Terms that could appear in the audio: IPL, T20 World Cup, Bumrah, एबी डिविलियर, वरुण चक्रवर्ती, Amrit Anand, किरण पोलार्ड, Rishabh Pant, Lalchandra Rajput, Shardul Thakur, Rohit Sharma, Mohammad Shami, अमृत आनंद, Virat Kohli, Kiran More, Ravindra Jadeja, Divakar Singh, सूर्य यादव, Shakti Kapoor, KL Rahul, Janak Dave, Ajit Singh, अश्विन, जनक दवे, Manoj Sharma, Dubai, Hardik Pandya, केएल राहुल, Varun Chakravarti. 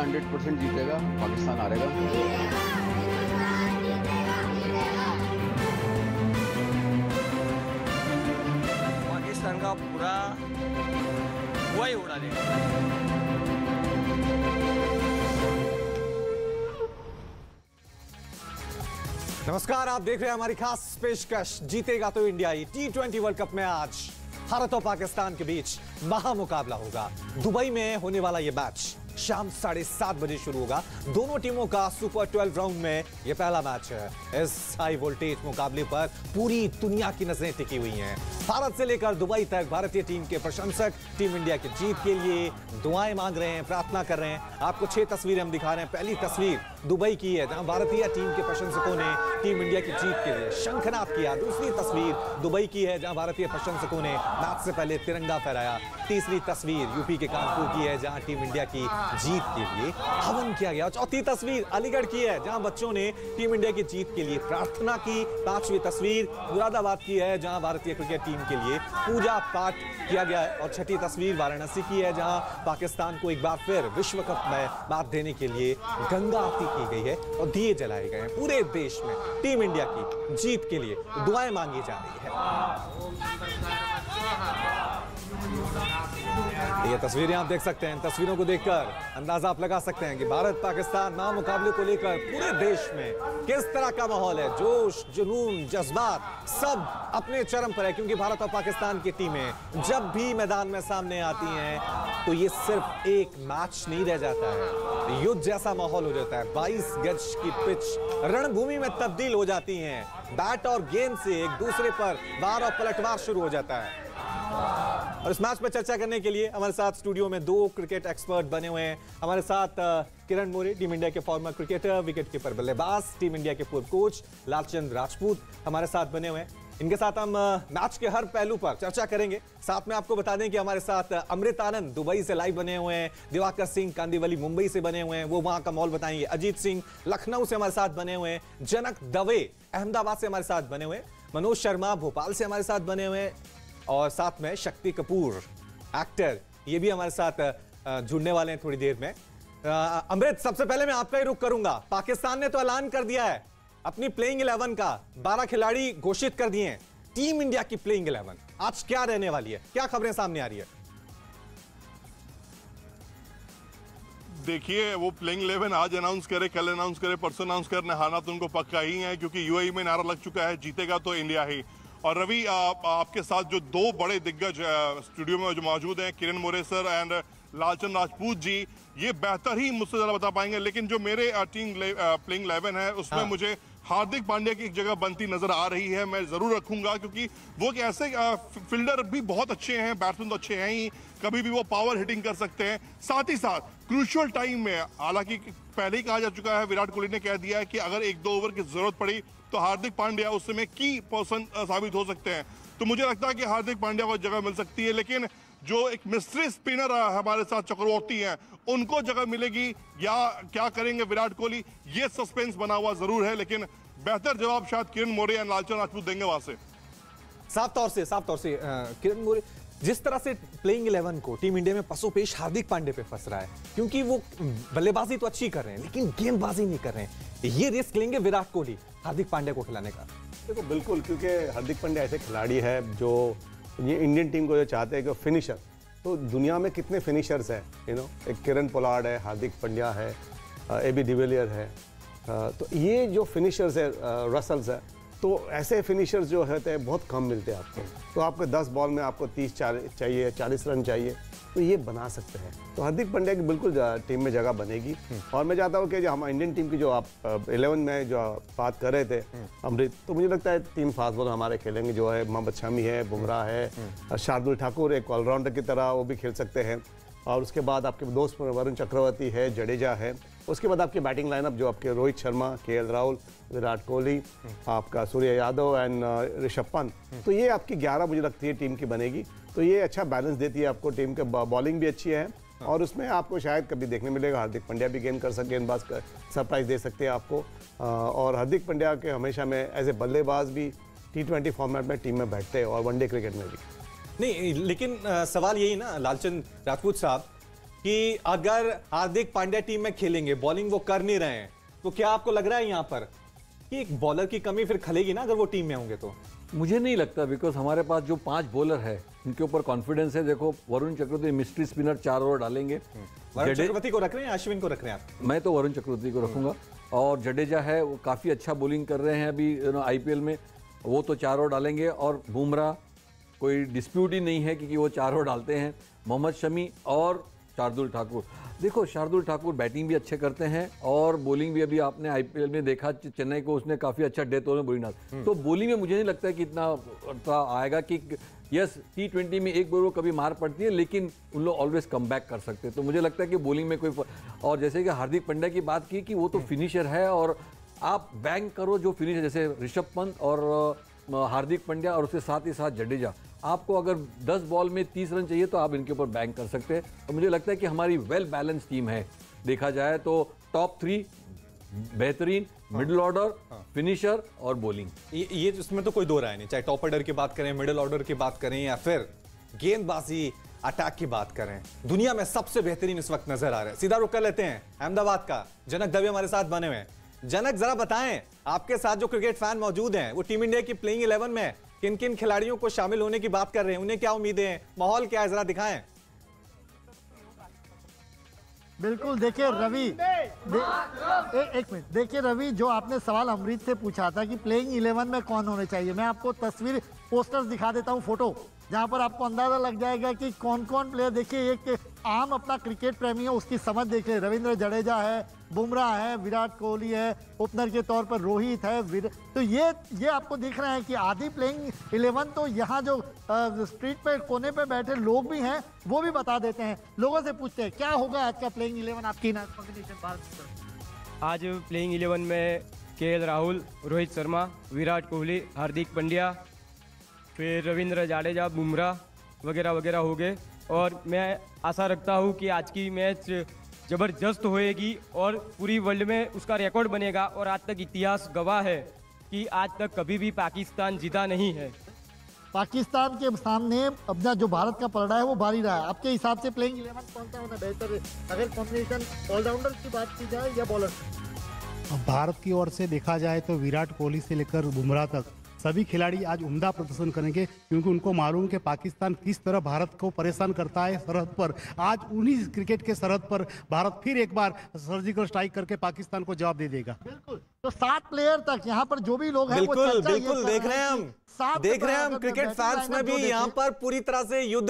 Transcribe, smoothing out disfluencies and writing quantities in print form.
India 100% जीतेगा, पाकिस्तान हारेगा। पाकिस्तान का पूरा वही उड़ा देगा। नमस्कार, आप देख रहे हैं हमारी खास पेशकश जीतेगा तो इंडिया ही। T20 वर्ल्ड कप में आज भारत और पाकिस्तान के बीच महामुकाबला होगा। दुबई में होने वाला यह मैच शाम 7:30 बजे शुरू होगा। दोनों टीमों का सुपर 12 राउंड में यह पहला मैच है। इस हाई वोल्टेज मुकाबले पर पूरी दुनिया की नजरें टिकी हुई हैं। भारत से लेकर दुबई तक भारतीय टीम के प्रशंसक टीम इंडिया की जीत के लिए दुआएं मांग रहे हैं, प्रार्थना कर रहे हैं। आपको 6 तस्वीरें हम दिखा रहे हैं। पहली तस्वीर दुबई की है, जहां भारतीय टीम के प्रशंसकों ने टीम इंडिया की जीत के लिए शंखनाद किया। दूसरी तस्वीर दुबई की है, जहां भारतीय प्रशंसकों ने मैच से पहले तिरंगा फहराया। तीसरी तस्वीर यूपी के कानपुर की है, जहां टीम इंडिया की जीत के लिए हवन किया गया। चौथी तस्वीर अलीगढ़ की है, जहां बच्चों ने टीम इंडिया की जीत के लिए प्रार्थना की। पांचवी तस्वीर मुरादाबाद की है, जहां भारतीय क्रिकेट टीम के लिए पूजा पाठ किया गया। और छठी तस्वीर वाराणसी की है, जहां पाकिस्तान को एक बार फिर विश्व कप में मात देने के लिए गंगा आरती की गई है और दिए जलाए गए हैं। पूरे देश में टीम इंडिया की जीत के लिए दुआएं मांगी जा रही है। ये तस्वीरें आप देख सकते हैं। इन तस्वीरों को देखकर अंदाजा आप लगा सकते हैं कि भारत पाकिस्तान महामुकाबले को लेकर पूरे देश में किस तरह का माहौल है। जोश, जुनून, जज्बात सब अपने चरम पर है, क्योंकि भारत और पाकिस्तान की टीमें जब भी मैदान में सामने आती हैं तो ये सिर्फ एक मैच नहीं रह जाता है, युद्ध जैसा माहौल हो जाता है। 22 गज की पिच रणभूमि में तब्दील हो जाती है। बैट और गेंद से एक दूसरे पर वार और पलटवार शुरू हो जाता है। और इस मैच पर चर्चा करने के लिए हमारे साथ स्टूडियो में दो क्रिकेट एक्सपर्ट बने हुए हैं। हमारे साथ किरण मोरे, टीम इंडिया के फॉर्मर क्रिकेटर, विकेटकीपर बल्लेबाज, टीम इंडिया के पूर्व कोच लालचंद्र राजपूत हमारे साथ बने हुए हैं। इनके साथ हम मैच के हर पहलू पर चर्चा करेंगे। साथ में आपको बता दें कि हमारे साथ अमृत आनंद दुबई से लाइव बने हुए हैं, दिवाकर सिंह कांदीवली मुंबई से बने हुए हैं, वो वहां का माहौल बताएंगे। अजीत सिंह लखनऊ से हमारे साथ बने हुए हैं, जनक दवे अहमदाबाद से हमारे साथ बने हुए हैं, मनोज शर्मा भोपाल से हमारे साथ बने हुए हैं, और साथ में शक्ति कपूर एक्टर ये भी हमारे साथ जुड़ने वाले हैं थोड़ी देर में। अमृत, सबसे पहले मैं आपका ही रुख करूंगा। पाकिस्तान ने तो ऐलान कर दिया है अपनी प्लेइंग 11 का, 12 खिलाड़ी घोषित कर दिए हैं। टीम इंडिया की प्लेइंग 11 आज क्या रहने वाली है, क्या खबरें सामने आ रही है? देखिए, वो प्लेइंग 11 आज अनाउंस करे, कल अनाउंस करे, परसों अनाउंस करे, नहाना तो उनको पक्का ही है, क्योंकि यूएई में नारा लग चुका है जीतेगा तो इंडिया ही। और रवि, आपके साथ जो दो बड़े दिग्गज स्टूडियो में जो मौजूद हैं, किरण मोरे सर एंड लालचंद राजपूत जी, ये बेहतर ही मुझसे ज़्यादा बता पाएंगे। लेकिन जो मेरे टीम प्लेइंग 11 है उसमें मुझे हार्दिक पांड्या की एक जगह बनती नजर आ रही है। मैं जरूर रखूंगा, क्योंकि वो ऐसे फील्डर भी बहुत अच्छे हैं, बैट्समैन तो अच्छे हैं ही, कभी भी वो पावर हिटिंग कर सकते हैं। साथ ही साथ क्रूशियल टाइम में, हालांकि पहले ही कहा जा चुका है, विराट कोहली ने कह दिया है कि अगर 1-2 ओवर की जरूरत पड़ी तो हार्दिक पांड्या उस समय की पर्सन साबित हो सकते हैं। तो मुझे लगता है कि हार्दिक पांड्या को जगह मिल सकती है। लेकिन जो एक मिस्ट्री स्पिनर हमारे साथ चक्रवर्ती हैं, उनको जगह मिलेगी या क्या करेंगे विराट कोहली, ये सस्पेंस बना हुआ जरूर है। लेकिन बेहतर जवाब शायद किरण मोरे या लालचंद राजपूत देंगे। वहां से साफ तौर से किरण मोरे, जिस तरह से प्लेइंग 11 को टीम इंडिया में पसोपेश हार्दिक पांड्या पे फंस रहा है, क्योंकि वो बल्लेबाजी तो अच्छी कर रहे हैं लेकिन गेंदबाजी नहीं कर रहे हैं। ये रिस्क लेंगे विराट कोहली हार्दिक पांड्या को खिलाने का? देखो बिल्कुल, क्योंकि हार्दिक पांड्या ऐसे खिलाड़ी है जो ये इंडियन टीम को जो चाहते हैं कि फिनिशर, तो दुनिया में कितने फिनिशर्स हैं, एक किरण पोलार्ड है, हार्दिक पांड्या है, एबी डिविलियर है, तो ये जो फिनिशर्स है, रसल्स है, तो ऐसे फिनिशर्स जो होते हैं बहुत कम मिलते हैं आपको। तो आपके 10 बॉल में आपको 30 चाहिए, 40 रन चाहिए, तो ये बना सकते हैं। तो हार्दिक पांड्या की बिल्कुल टीम में जगह बनेगी। और मैं चाहता हूँ कि जो हम इंडियन टीम की जो आप 11 में जो बात कर रहे थे अमृत, तो मुझे लगता है 3 फास्ट बॉलर हमारे खेलेंगे, जो है मोहम्मद शमी है, बुमराह है, शार्दुल ठाकुर एक ऑलराउंडर की तरह वो भी खेल सकते हैं, और उसके बाद आपके दोस्त वरुण चक्रवर्ती है, जडेजा है, उसके बाद आपकी बैटिंग लाइनअप जो आपके रोहित शर्मा, केएल राहुल, विराट कोहली, आपका सूर्य यादव एंड ऋषभ पंत, तो ये आपकी 11 मुझे लगती है टीम की बनेगी। तो ये अच्छा बैलेंस देती है आपको, टीम के बॉलिंग भी अच्छी है, और उसमें आपको शायद कभी देखने मिलेगा हार्दिक पांड्या भी गेंदबाज सरप्राइज दे सकते हैं आपको। और हार्दिक पांड्या के हमेशा में एज ए बल्लेबाज भी T20 फॉर्मेट में टीम में बैठते हैं, और वनडे क्रिकेट में भी नहीं। लेकिन सवाल यही ना लालचंद राजपूत साहब, कि अगर हार्दिक पांड्या टीम में खेलेंगे, बॉलिंग वो कर नहीं रहे हैं, तो क्या आपको लग रहा है यहाँ पर कि एक बॉलर की कमी फिर खलेगी ना अगर वो टीम में होंगे तो? मुझे नहीं लगता, बिकॉज हमारे पास जो 5 बॉलर है उनके ऊपर कॉन्फिडेंस है। देखो, वरुण चक्रवर्ती mystery spinner 4 over डालेंगे। वरुण चक्रवर्ती को रख रहे हैं, अश्विन को रख रहे हैं आप? मैं तो वरुण चक्रवर्ती को रखूंगा। और जडेजा है, वो काफ़ी अच्छा बॉलिंग कर रहे हैं अभी IPL में, वो तो 4 ओवर डालेंगे। और बुमराह, कोई डिस्प्यूट ही नहीं है क्योंकि वो 4 ओवर डालते हैं। मोहम्मद शमी और शार्दुल ठाकुर। देखो, शार्दुल ठाकुर बैटिंग भी अच्छे करते हैं और बॉलिंग भी। अभी आपने IPL में देखा चेन्नई को, उसने काफ़ी अच्छा डेथ ओवर में बॉलिंग डाली। तो बॉलिंग में मुझे नहीं लगता है कि इतना आएगा कि यस, T20 में एक बॉल को कभी मार पड़ती है, लेकिन उन लोग ऑलवेज कम बैक कर सकते हैं। तो मुझे लगता है कि बॉलिंग में कोई और जैसे कि हार्दिक पांड्या की बात की कि वो तो फिनिशर है, और आप बैंक करो जो फिनिशर जैसे ऋषभ पंत और हार्दिक पांड्या और उसके साथ ही साथ जडेजा। आपको अगर 10 बॉल में 30 रन चाहिए तो आप इनके ऊपर बैंक कर सकते हैं। तो मुझे लगता है कि हमारी वेल बैलेंस टीम है। देखा जाए तो टॉप 3 बेहतरीन, मिडिल ऑर्डर, फिनिशर और बॉलिंग, ये इसमें तो कोई दो राय नहीं। चाहे टॉप ऑर्डर की बात करें, मिडिल ऑर्डर की बात करें, या फिर गेंदबाजी अटैक की बात करें, दुनिया में सबसे बेहतरीन इस वक्त नजर आ रहा है। सीधा रुक कर लेते हैं अहमदाबाद का जनक दवे, हमारे साथ बने हुए हैं। जनक, जरा बताएं, आपके साथ जो क्रिकेट फैन मौजूद हैं वो टीम इंडिया की प्लेइंग 11 में किन किन खिलाड़ियों को शामिल होने की बात कर रहे हैं, उन्हें क्या उम्मीदें हैं, माहौल क्या है, जरा दिखाएं। बिल्कुल, देखिए रवि, एक मिनट, देखिए रवि, जो आपने सवाल अमृत से पूछा था कि प्लेइंग 11 में कौन होने चाहिए, मैं आपको तस्वीर पोस्टर्स दिखा देता हूं, फोटो, जहां पर आपको अंदाजा लग जाएगा कि कौन कौन प्लेयर। देखिए, एक आम अपना क्रिकेट प्रेमी है उसकी समझ देख ले, रविंद्र जडेजा है, बुमराह है, विराट कोहली है, ओपनर के तौर पर रोहित है। तो ये आपको दिख रहा है कि आधी प्लेइंग 11 तो यहाँ जो स्ट्रीट पे कोने पे बैठे लोग भी हैं वो भी बता देते हैं। लोगों से पूछते हैं क्या होगा आज का प्लेइंग 11 आपकी ना कंडीशन। आज प्लेइंग 11 में KL राहुल, रोहित शर्मा, विराट कोहली, हार्दिक पांड्या, फिर रविंद्र जाडेजा, बुमराह वगैरह वगैरह हो गए। और मैं आशा रखता हूँ कि आज की मैच जबरदस्त होएगी और पूरी वर्ल्ड में उसका रिकॉर्ड बनेगा। और आज तक इतिहास गवाह है कि आज तक कभी भी पाकिस्तान जीता नहीं है। पाकिस्तान के सामने अपना जो भारत का पलड़ा है वो भारी रहा है। आपके हिसाब से प्लेइंग 11 कौन सा होना बेहतर है, अगर कॉम्बिनेशन ऑलराउंडर की बात की जाए या बॉलर? भारत की ओर से देखा जाए तो विराट कोहली से लेकर बुमराह तक सभी खिलाड़ी आज उम्दा प्रदर्शन करेंगे, क्योंकि उनको मालूम है कि पाकिस्तान किस तरह भारत को परेशान करता है सरहद पर। आज उन्हीं क्रिकेट के सरहद पर भारत फिर एक बार सर्जिकल स्ट्राइक करके पाकिस्तान को जवाब दे देगा। बिल्कुल, तो 7 प्लेयर तक यहाँ पर जो भी लोग हैं बिल्कुल देख रहे हैं हम क्रिकेट फैंस में भी यहाँ पर पूरी तरह से युद्ध